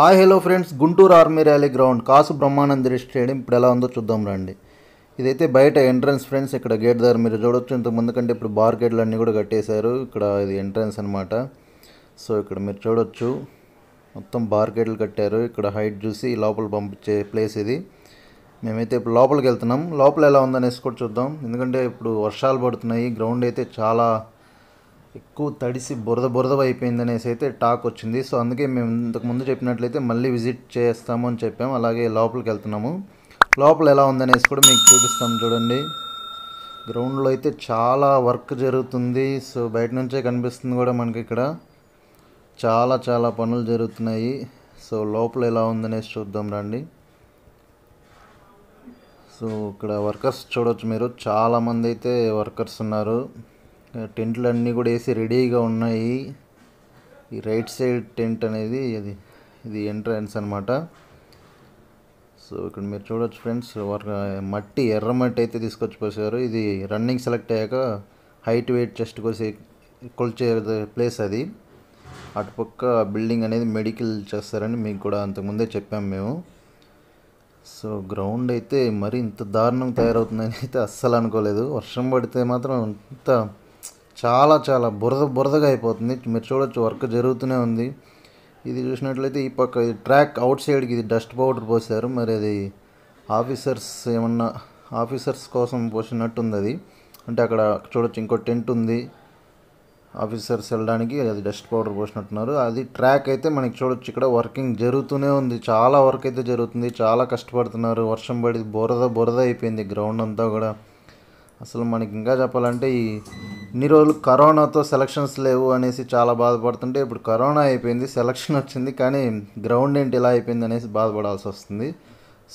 Hi hello friends, Guntur army rally ground Kasu బ్రహ్మానందరి stadium ఇప్పుడు ఎలా ఉందో చూద్దాం రండి. ఇదైతే బయట ఎంట్రన్స్ ఫ్రెండ్స్. ఇక్కడ గేట్ దగ్గర మీరు చూడొచ్చు. ఇంతకుముందు కంటే ఇప్పుడు బార్ గేట్లు అన్నీ కూడా కట్టేశారు. ఇక్కడ ఇది ఎంట్రన్స్ అనమాట. సో ఇక్కడ మీరు చూడొచ్చు, మొత్తం బార్ గేట్లు కట్టారు. ఇక్కడ హైట్ చూసి లోపల పంపించే ప్లేస్ ఇది. మేమైతే ఇప్పుడు లోపలికి వెళ్తున్నాం. లోపల ఎలా ఉందనేసి కూడా చూద్దాం. ఎందుకంటే ఇప్పుడు వర్షాలు పడుతున్నాయి, గ్రౌండ్ అయితే చాలా ఎక్కువ తడిసి బురద అయిపోయింది అనేసి అయితే టాక్ వచ్చింది. సో అందుకే మేము ఇంతకుముందు చెప్పినట్లయితే మళ్ళీ విజిట్ చేస్తాము అని చెప్పాము. అలాగే లోపలికి వెళ్తున్నాము. లోపల ఎలా ఉందనేసి కూడా మీకు చూపిస్తాం. చూడండి, గ్రౌండ్లో అయితే చాలా వర్క్ జరుగుతుంది. సో బయట నుంచే కనిపిస్తుంది కూడా మనకి. ఇక్కడ చాలా పనులు జరుగుతున్నాయి. సో లోపల ఎలా ఉందనేసి చూద్దాం రండి. సో ఇక్కడ వర్కర్స్ చూడవచ్చు మీరు, చాలామంది అయితే వర్కర్స్ ఉన్నారు. టెంట్లు అన్నీ కూడా వేసి రెడీగా ఉన్నాయి. ఈ రైట్ సైడ్ టెంట్ అనేది ఇది ఎంట్రన్స్ అనమాట. సో ఇక్కడ మీరు చూడవచ్చు ఫ్రెండ్స్, మట్టి ఎర్రమట్టి అయితే తీసుకొచ్చి పోసారు. ఇది రన్నింగ్ సెలెక్ట్ అయ్యాక హైట్ వెయిట్ చెస్ట్ కొలిచే ప్లేస్ అది. అటుపక్క బిల్డింగ్ అనేది మెడికల్ చేస్తారని మీకు కూడా అంతకుముందే చెప్పాము మేము. సో గ్రౌండ్ అయితే మరి ఇంత దారుణంగా తయారవుతుందని అయితే అస్సలు అనుకోలేదు. వర్షం పడితే మాత్రం ఇంత చాలా బురదగా అయిపోతుంది. మీరు చూడొచ్చు, వర్క్ జరుగుతూనే ఉంది. ఇది చూసినట్లయితే ఈ పక్క ఇది ట్రాక్ అవుట్ సైడ్కి ఇది డస్ట్ పౌడర్ పోసారు. మరి అది ఆఫీసర్స్ ఏమన్నా ఆఫీసర్స్ కోసం పోసినట్టుంది అది. అంటే అక్కడ చూడొచ్చు ఇంకో టెంట్ ఉంది, ఆఫీసర్స్ వెళ్ళడానికి అది డస్ట్ పౌడర్ పోసినట్టున్నారు. అది ట్రాక్ అయితే మనకి చూడొచ్చు, ఇక్కడ వర్కింగ్ జరుగుతూనే ఉంది. చాలా వర్క్ అయితే జరుగుతుంది, చాలా కష్టపడుతున్నారు. వర్షం పడి బురద అయిపోయింది గ్రౌండ్ అంతా కూడా. అసలు మనకి ఇంకా చెప్పాలంటే ఇన్ని రోజులు కరోనాతో సెలక్షన్స్ లేవు అనేసి చాలా బాధపడుతుంటే, ఇప్పుడు కరోనా అయిపోయింది, సెలక్షన్ వచ్చింది, కానీ గ్రౌండ్ ఏంటి ఇలా అయిపోయింది అనేసి బాధపడాల్సి వస్తుంది.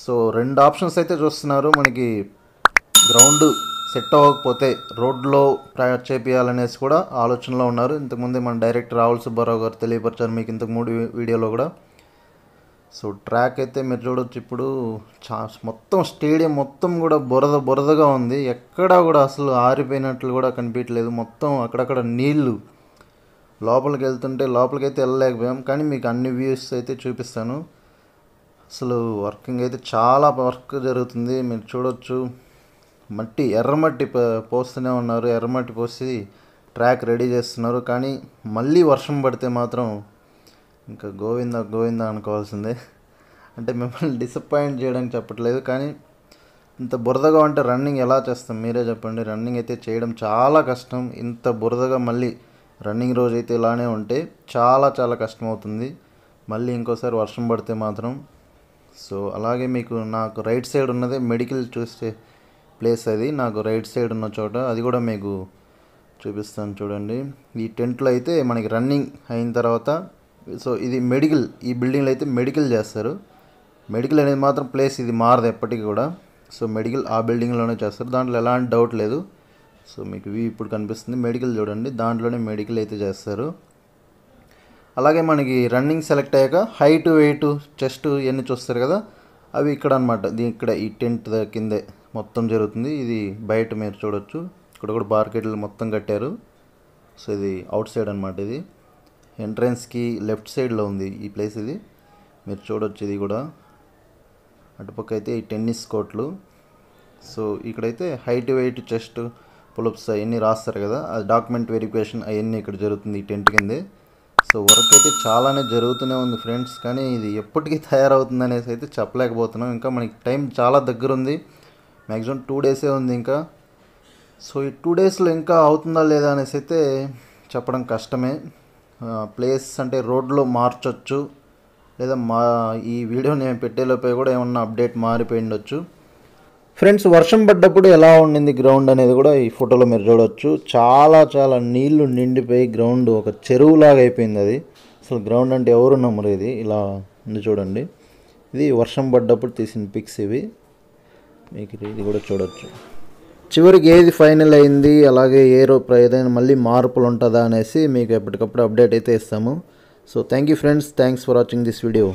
సో రెండు ఆప్షన్స్ అయితే చూస్తున్నారు మనకి. గ్రౌండ్ సెట్ అవ్వకపోతే రోడ్లో చేపియాలనేసి కూడా ఆలోచనలో ఉన్నారు. ఇంతకుముందే మన డైరెక్టర్ రావుల్ సుబ్బారావు గారు తెలియపరిచారు మీకు ఇంతకు ముందు వీడియోలో కూడా. సో ట్రాక్ అయితే మీరు చూడవచ్చు, ఇప్పుడు మొత్తం స్టేడియం మొత్తం కూడా బురదగా ఉంది. ఎక్కడా కూడా అసలు ఆరిపోయినట్లు కూడా కనిపించలేదు. మొత్తం అక్కడక్కడ నీళ్లు. లోపలికి వెళ్తుంటే లోపలికైతే వెళ్ళలేకపోయాం, కానీ మీకు అన్ని వ్యూస్ అయితే చూపిస్తాను. అసలు వర్కింగ్ అయితే చాలా వర్క్ జరుగుతుంది. మీరు చూడవచ్చు, మట్టి ఎర్రమట్టి పోస్తూనే ఉన్నారు. ఎర్రమట్టి పోసి ట్రాక్ రెడీ చేస్తున్నారు. కానీ మళ్ళీ వర్షం పడితే మాత్రం ఇంకా గోవింద అనుకోవాల్సిందే. అంటే మిమ్మల్ని డిసప్పాయింట్ చేయడానికి చెప్పట్లేదు, కానీ ఇంత బురదగా ఉంటే రన్నింగ్ ఎలా చేస్తాం మీరే చెప్పండి. రన్నింగ్ అయితే చేయడం చాలా కష్టం. ఇంత బురదగా మళ్ళీ రన్నింగ్ రోజు అయితే ఇలానే ఉంటే చాలా కష్టం అవుతుంది మళ్ళీ ఇంకోసారి వర్షం పడితే మాత్రం. సో అలాగే మీకు నాకు రైట్ సైడ్ ఉన్నదే మెడికల్ చూస్తే ప్లేస్ అది. నాకు రైట్ సైడ్ ఉన్న చోట అది కూడా మీకు చూపిస్తాను. చూడండి, ఈ టెంట్లో అయితే మనకి రన్నింగ్ అయిన తర్వాత సో ఇది మెడికల్. ఈ బిల్డింగ్లో అయితే మెడికల్ చేస్తారు. మెడికల్ అనేది మాత్రం ప్లేస్ ఇది మారదు ఎప్పటికీ కూడా. సో మెడికల్ ఆ బిల్డింగ్లోనే చేస్తారు, దాంట్లో ఎలాంటి డౌట్ లేదు. సో మీకు ఇవి ఇప్పుడు కనిపిస్తుంది మెడికల్, చూడండి దాంట్లోనే మెడికల్ అయితే చేస్తారు. అలాగే మనకి రన్నింగ్ సెలెక్ట్ అయ్యాక హైట్ వెయిట్ చెస్ట్ ఇవన్నీ చూస్తారు కదా, అవి ఇక్కడ అనమాట. ఇక్కడ ఈ టెంట్ కిందే మొత్తం జరుగుతుంది. ఇది బయట మీరు చూడొచ్చు, ఇక్కడ కూడా బార్కెట్లు మొత్తం కట్టారు. సో ఇది అవుట్ సైడ్ అనమాట. ఇది ఎంట్రన్స్కి లెఫ్ట్ సైడ్లో ఉంది ఈ ప్లేస్. ఇది మీరు చూడొచ్చు, ఇది కూడా అటుపక్క అయితే ఈ టెన్నిస్ కోర్ట్లు. సో ఇక్కడైతే హైట్ వెయిట్ చెస్ట్ పులప్స్ అవన్నీ రాస్తారు కదా, అది డాక్యుమెంట్ వెరిఫికేషన్ అవన్నీ ఇక్కడ జరుగుతుంది ఈ టెంట్ కిందే. సో వర్క్ అయితే చాలానే జరుగుతూనే ఉంది ఫ్రెండ్స్, కానీ ఇది ఎప్పటికీ తయారవుతుంది అనేసి అయితే చెప్పలేకపోతున్నాం. ఇంకా మనకి టైం చాలా దగ్గర ఉంది, మ్యాక్సిమం 2 డేసే ఉంది ఇంకా. సో ఈ 2 డేస్లో ఇంకా అవుతుందా లేదా అనేసి అయితే చెప్పడం కష్టమే. ప్లేస్ అంటే రోడ్లో మార్చొచ్చు, లేదా ఈ వీడియో నేను పెట్టేలోపే కూడా ఏమన్నా అప్డేట్ మారిపోయిండొచ్చు ఫ్రెండ్స్. వర్షం పడ్డప్పుడు ఎలా ఉండింది గ్రౌండ్ అనేది కూడా ఈ ఫోటోలో మీరు చూడవచ్చు. చాలా నీళ్లు నిండిపోయి గ్రౌండ్ ఒక చెరువులాగా అయిపోయింది అది. అసలు గ్రౌండ్ అంటే ఎవరు నమ్మరు, ఇది ఇలా ఉంది చూడండి. ఇది వర్షం పడ్డప్పుడు తీసిన పిక్స్ ఇవి, మీకు ఇది కూడా చూడవచ్చు. చివరికి ఏది ఫైనల్ అయింది, అలాగే ఏ రూపు ఏదైనా మళ్ళీ మార్పులు ఉంటుందా అనేసి మీకు ఎప్పటికప్పుడు అప్డేట్ అయితే ఇస్తాము. So thank you friends, thanks for watching this video.